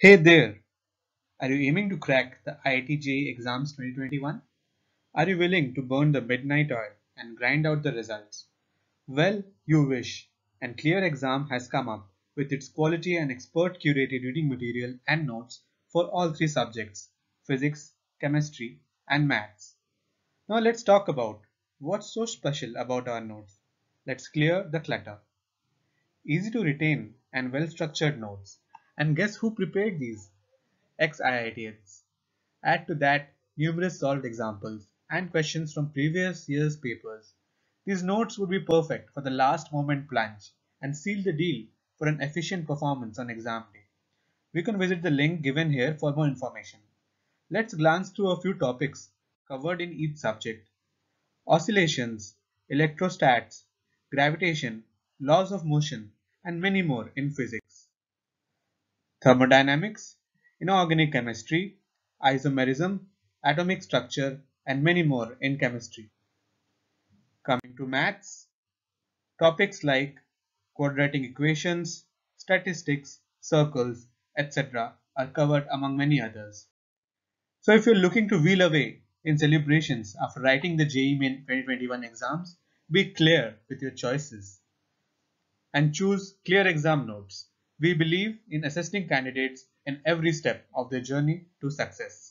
Hey there! Are you aiming to crack the IITJ exams 2021? Are you willing to burn the midnight oil and grind out the results? Well, you wish, and ClearExam has come up with its quality and expert curated reading material and notes for all three subjects, Physics, Chemistry and Maths. Now let's talk about what's so special about our notes. Let's clear the clutter. Easy to retain and well-structured notes. And guess who prepared these? XIITians. Add to that numerous solved examples and questions from previous year's papers. These notes would be perfect for the last moment plunge and seal the deal for an efficient performance on exam day. We can visit the link given here for more information. Let's glance through a few topics covered in each subject. Oscillations, electrostats, gravitation, laws of motion, and many more in physics. Thermodynamics, inorganic chemistry, isomerism, atomic structure, and many more in chemistry. Coming to maths, topics like quadratic equations, statistics, circles, etc. are covered among many others. So if you're looking to wheel away in celebrations after writing the JEE Main 2021 exams, be clear with your choices and choose ClearExam notes. We believe in assisting candidates in every step of their journey to success.